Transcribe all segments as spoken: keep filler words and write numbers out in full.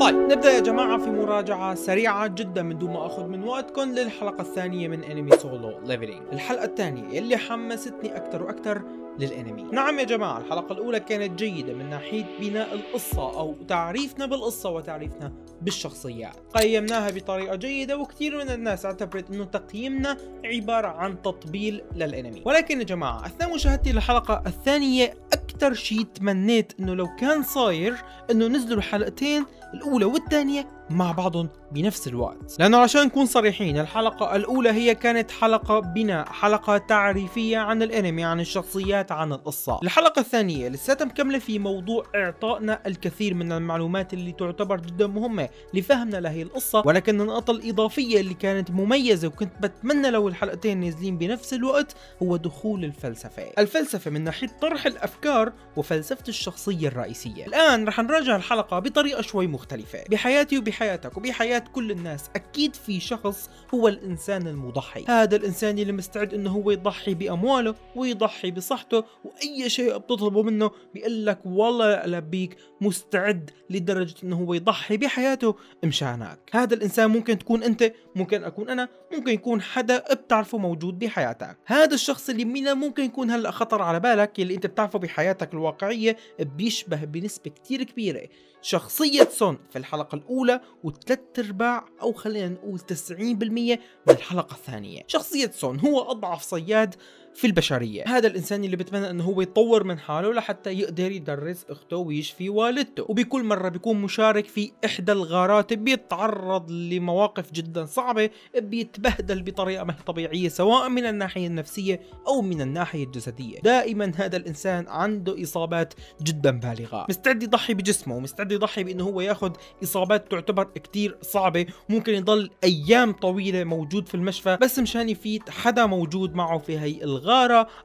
طيب نبدأ يا جماعة في مراجعة سريعة جدا من دون ما أخذ من وقتكم للحلقة الثانية من أنمي سولو ليفلينج، الحلقة الثانية اللي حمستني أكثر وأكثر للأنمي. نعم يا جماعة، الحلقة الأولى كانت جيدة من ناحية بناء القصة أو تعريفنا بالقصة وتعريفنا بالشخصيات، قيمناها بطريقة جيدة وكثير من الناس اعتبرت إنه تقييمنا عبارة عن تطبيل للأنمي، ولكن يا جماعة أثناء مشاهدتي للحلقة الثانية أكثر شيء تمنيت إنه لو كان صاير إنه نزلوا الحلقتين الأولى والثانية مع بعضهم بنفس الوقت، لأنه عشان نكون صريحين الحلقة الأولى هي كانت حلقة بناء، حلقة تعريفية عن الأنمي، عن الشخصيات، عن القصة. الحلقة الثانية لساتها مكملة في موضوع إعطائنا الكثير من المعلومات اللي تعتبر جدا مهمة لفهمنا لهي القصة، ولكن النقطة الإضافية اللي كانت مميزة وكنت بتمنى لو الحلقتين نازلين بنفس الوقت هو دخول الفلسفة، الفلسفة من ناحية طرح الأفكار وفلسفة الشخصية الرئيسية. الآن رح نراجع الحلقة بطريقة شوي مختلفة، بحياتي وبحياتي حياتك وبحياة كل الناس أكيد في شخص هو الإنسان المضحي، هذا الإنسان اللي مستعد إنه هو يضحي بأمواله ويضحي بصحته وأي شيء بتطلبه منه بيقول لك والله ألبيك، مستعد لدرجة إنه هو يضحي بحياته مشانك. هذا الإنسان ممكن تكون أنت، ممكن أكون أنا، ممكن يكون حدا بتعرفه موجود بحياتك. هذا الشخص اللي من ممكن يكون هلا خطر على بالك اللي أنت بتعرفه بحياتك الواقعية بيشبه بنسبة كتير كبيرة شخصية سون في الحلقة الأولى وثلاث أرباع أو خلينا نقول تسعين بالمئة من الحلقة الثانية. شخصية سون هو أضعف صياد في البشرية، هذا الإنسان اللي بتمنى أنه هو يطور من حاله لحتى يقدر يدرس أخته ويشفي والدته، وبكل مرة بيكون مشارك في إحدى الغارات بيتعرض لمواقف جدا صعبة، بيتبهدل بطريقة ما طبيعية سواء من الناحية النفسية أو من الناحية الجسدية. دائما هذا الإنسان عنده إصابات جدا بالغة، مستعد يضحي بجسمه، مستعد يضحي بأنه هو ياخذ إصابات تعتبر كتير صعبة، ممكن يضل أيام طويلة موجود في المشفى بس مشان يفيد حدا موجود معه في هي الغارة،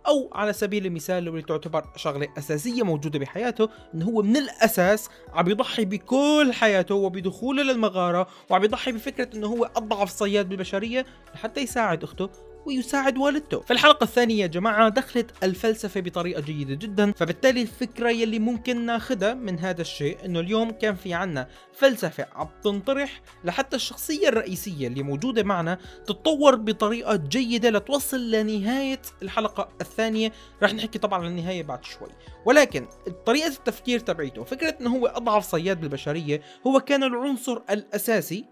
أو على سبيل المثال اللي تعتبر شغلة أساسية موجودة بحياته إنه هو من الأساس عم يضحي بكل حياته وبدخوله للمغارة وعم يضحي بفكرة إنه هو أضعف صياد بالبشرية لحتى يساعد أخته ويساعد والدته. في الحلقة الثانية يا جماعة دخلت الفلسفة بطريقة جيدة جدا، فبالتالي الفكرة يلي ممكن ناخدها من هذا الشيء انه اليوم كان في عنا فلسفة عم تنطرح لحتى الشخصية الرئيسية اللي موجودة معنا تتطور بطريقة جيدة لتوصل لنهاية الحلقة الثانية. رح نحكي طبعا عن النهاية بعد شوي، ولكن طريقة التفكير تبعيته فكرة انه هو أضعف صياد بالبشرية هو كان العنصر الأساسي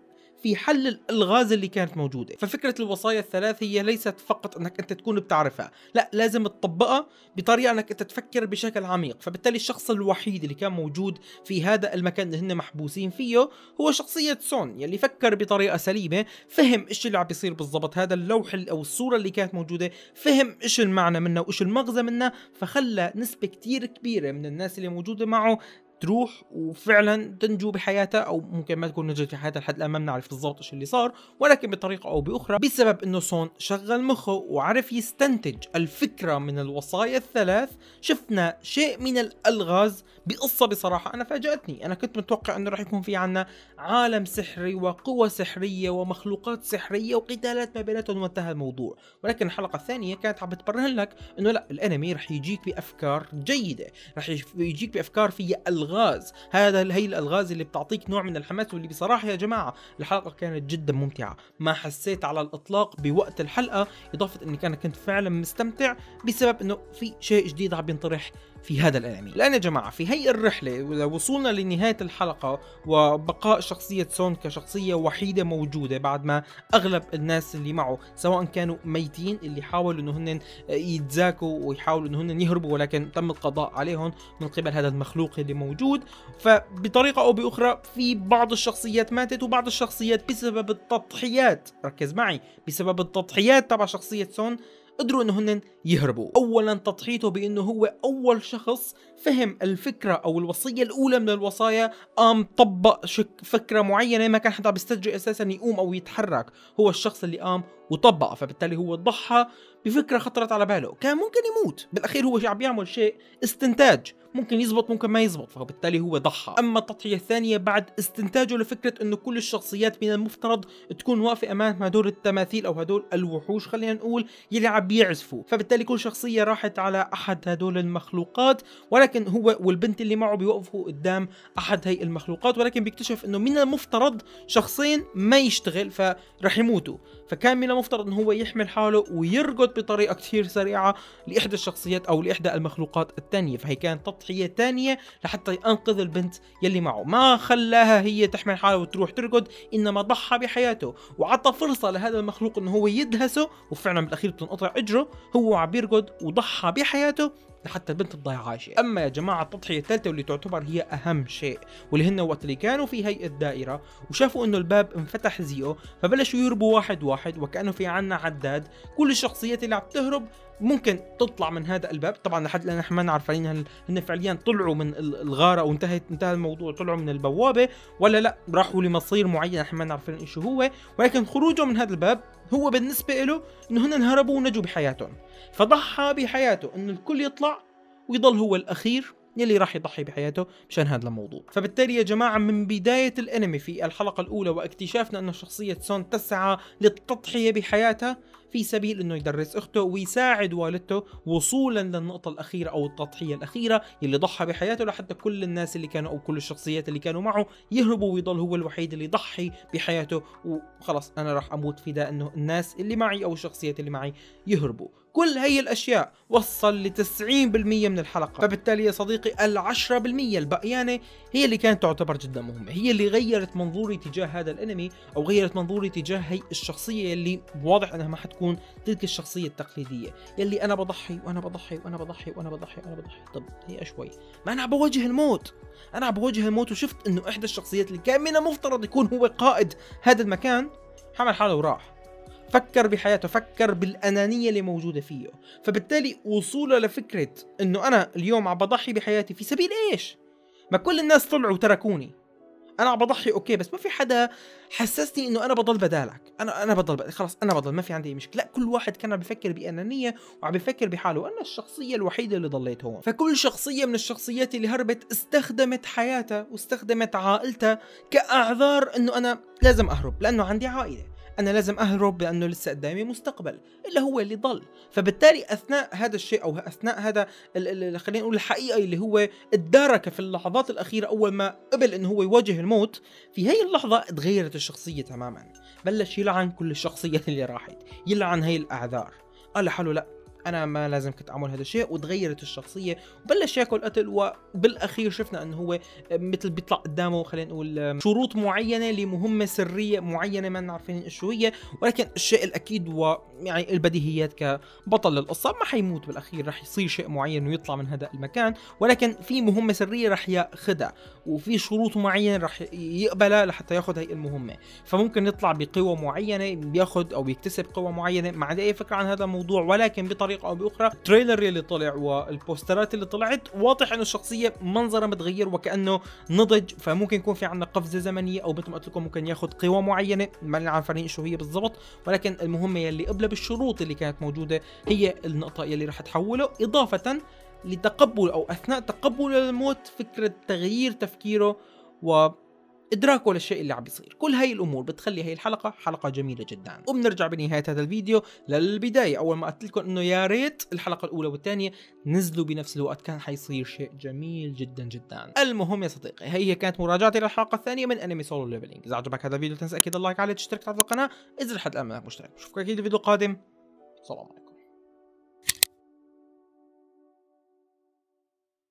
في حل الالغاز اللي كانت موجوده، ففكره الوصايا الثلاث هي ليست فقط انك انت تكون بتعرفها، لا لازم تطبقها بطريقه انك انت تفكر بشكل عميق، فبالتالي الشخص الوحيد اللي كان موجود في هذا المكان اللي هن محبوسين فيه هو شخصيه سون يلي فكر بطريقه سليمه، فهم ايش اللي عم بيصير بالضبط، هذا اللوح او الصوره اللي كانت موجوده فهم ايش المعنى منها وايش المغزى منها، فخلى نسبه كتير كبيره من الناس اللي موجوده معه تروح وفعلا تنجو بحياتها، او ممكن ما تكون نجت بحياتها لحد الان ما بنعرف بالضبط ايش اللي صار، ولكن بطريقه او باخرى بسبب انه سون شغل مخه وعرف يستنتج الفكره من الوصايا الثلاث شفنا شيء من الالغاز بقصه بصراحه انا فاجاتني، انا كنت متوقع انه راح يكون في عنا عالم سحري وقوى سحريه ومخلوقات سحريه وقتالات ما بيناتهم وانتهى الموضوع، ولكن الحلقه الثانيه كانت عم بتبرهن لك انه لا الانمي راح يجيك بافكار جيده، راح يجيك بافكار فيها الغاز، هذا هي الالغاز اللي بتعطيك نوع من الحماس، واللي بصراحه يا جماعه الحلقه كانت جدا ممتعه، ما حسيت على الاطلاق بوقت الحلقه، اضافه اني انا كنت فعلا مستمتع بسبب انه في شيء جديد عم ينطرح في هذا الانمي. الان يا جماعه في هي الرحله وصولنا لنهايه الحلقه وبقاء شخصيه سون كشخصيه وحيده موجوده بعد ما اغلب الناس اللي معه سواء كانوا ميتين اللي حاولوا انه هن يتزاكوا ويحاولوا انه هن يهربوا ولكن تم القضاء عليهم من قبل هذا المخلوق اللي موجود، فبطريقه او باخرى في بعض الشخصيات ماتت وبعض الشخصيات بسبب التضحيات، ركز معي، بسبب التضحيات تبع شخصيه سون قدروا انه هن يهربوا. اولا تضحيته بانه هو اول شخص فهم الفكره او الوصيه الاولى من الوصايا، قام طبق شك فكره معينه ما كان حدا بيسترجي اساسا يقوم او يتحرك، هو الشخص اللي قام وطبقها، فبالتالي هو ضحى بفكره خطرت على باله، كان ممكن يموت، بالاخير هو عم بيعمل شيء استنتاج، ممكن يزبط ممكن ما يزبط، فبالتالي هو ضحى. اما التضحيه الثانيه بعد استنتاجه لفكره انه كل الشخصيات من المفترض تكون واقفه امام هدول التماثيل او هدول الوحوش خلينا نقول يلي عم بيعزفوا، فبالتالي كل شخصيه راحت على احد هدول المخلوقات، ولكن هو والبنت اللي معه بيوقفوا قدام احد هي المخلوقات، ولكن بيكتشف انه من المفترض شخصين ما يشتغل فرح يموتوا، فكان من المفترض انه هو يحمل حاله ويرقد بطريقه كثير سريعه لاحدى الشخصيات او لاحدى المخلوقات الثانيه، فهي كانت تضحية ثانية لحتى ينقذ البنت يلي معه، ما خلاها هي تحمل حالها وتروح ترقد، انما ضحى بحياته وعطى فرصة لهذا المخلوق انه هو يدهسه، وفعلا بالاخير بتنقطع اجره، هو عم بيرقد وضحى بحياته لحتى البنت تضل عايشة. اما يا جماعة التضحية الثالثة واللي تعتبر هي اهم شيء، واللي هن وقت اللي كانوا في هي الدائرة وشافوا انه الباب انفتح زيه، فبلشوا يهربوا واحد واحد وكأنه في عنا عداد، كل الشخصيات اللي عم تهرب ممكن تطلع من هذا الباب، طبعا لحد الان نحن ما نعرفين هل هن فعليا طلعوا من الغاره وانتهت انتهى الموضوع طلعوا من البوابه ولا لا راحوا لمصير معين، نحن ما نعرفين ايش هو، ولكن خروجه من هذا الباب هو بالنسبه له انه هن انهربوا ونجوا بحياتهم، فضحى بحياته انه الكل يطلع ويضل هو الاخير يلي راح يضحي بحياته مشان هذا الموضوع. فبالتالي يا جماعه من بدايه الانمي في الحلقه الاولى واكتشافنا انه شخصيه سون تسعى للتضحيه بحياتها في سبيل انه يدرس اخته ويساعد والدته وصولا للنقطه الاخيره او التضحيه الاخيره اللي ضحى بحياته لحتى كل الناس اللي كانوا او كل الشخصيات اللي كانوا معه يهربوا ويضل هو الوحيد اللي يضحي بحياته وخلاص انا راح اموت فداء انه الناس اللي معي او الشخصيات اللي معي يهربوا. كل هي الاشياء وصل ل تسعين بالمئة من الحلقه، فبالتالي يا صديقي ال عشرة بالمئة البقيانه هي اللي كانت تعتبر جدا مهمه، هي اللي غيرت منظوري تجاه هذا الانمي او غيرت منظوري تجاه هي الشخصيه اللي واضح انها ما حتكون تلك الشخصيه التقليديه، يلي انا بضحي وانا بضحي وانا بضحي وانا بضحي وانا بضحي، طب هي شوي، ما انا عم بواجه الموت، انا عم بواجه الموت وشفت انه احدى الشخصيات اللي كان من المفترض يكون هو قائد هذا المكان حمل حاله وراح، فكر بحياته، فكر بالأنانية اللي موجودة فيه، فبالتالي وصوله لفكرة إنه أنا اليوم عم بضحي بحياتي في سبيل إيش؟ ما كل الناس طلعوا وتركوني، أنا عم بضحي أوكي بس ما في حدا حسسني إنه أنا بضل بدالك، أنا أنا بضل بدالك. خلاص أنا بضل ما في عندي مشكلة، لا كل واحد كان عم بفكر بأنانية وعم بفكر بحاله، أنا الشخصية الوحيدة اللي ضليت هون، فكل شخصية من الشخصيات اللي هربت استخدمت حياتها واستخدمت عائلتها كأعذار إنه أنا لازم أهرب لأنه عندي عائلة، أنا لازم أهرب لأنه لسه قدامي مستقبل، إلا هو اللي ضل، فبالتالي أثناء هذا الشيء أو أثناء هذا خلينا نقول الحقيقة اللي هو اتدارك في اللحظات الأخيرة أول ما قبل إنه هو يواجه الموت، في هي اللحظة اتغيرت الشخصية تماماً، بلش يلعن كل الشخصيات اللي راحت، يلعن هي الأعذار، قال لحاله لأ أنا ما لازم كنت أعمل هذا الشيء، وتغيرت الشخصية وبلش ياكل قتل، وبالأخير شفنا أنه هو مثل بيطلع قدامه خلينا نقول شروط معينة لمهمة سرية معينة ما نعرفين شو هي، ولكن الشيء الأكيد ويعني البديهيات كبطل للقصة ما حيموت بالأخير، رح يصير شيء معين ويطلع من هذا المكان، ولكن في مهمة سرية رح ياخذها وفي شروط معينة رح يقبلها لحتى ياخذ هي المهمة، فممكن يطلع بقوة معينة بياخذ أو بيكتسب قوة معينة، ما عندي أي فكرة عن هذا الموضوع، ولكن بطريقة او باخرى التريلر اللي طلع والبوسترات اللي طلعت واضح انه الشخصيه منظرها متغير وكانه نضج، فممكن يكون في عندنا قفزه زمنيه او مثل ما قلت لكم ممكن ياخذ قوه معينه ما نعرفين شو هي بالضبط، ولكن المهمه يلي قبلها بالشروط اللي كانت موجوده هي النقطه يلي راح تحوله، اضافه لتقبل او اثناء تقبله للموت فكره تغيير تفكيره و ادراكه للشيء اللي عم بيصير، كل هاي الامور بتخلي هاي الحلقه حلقه جميله جدا، وبنرجع بنهايه هذا الفيديو للبدايه، اول ما قلت لكم انه يا ريت الحلقه الاولى والثانيه نزلوا بنفس الوقت كان حيصير شيء جميل جدا جدا. المهم يا صديقي هي كانت مراجعتي للحلقه الثانيه من انمي سولو ليفلينج، اذا عجبك هذا الفيديو تنسى اكيد اللايك عليه، تشترك على القناه اذا لحد الان ما مشترك، بشوفك اكيد الفيديو القادم، سلام عليكم.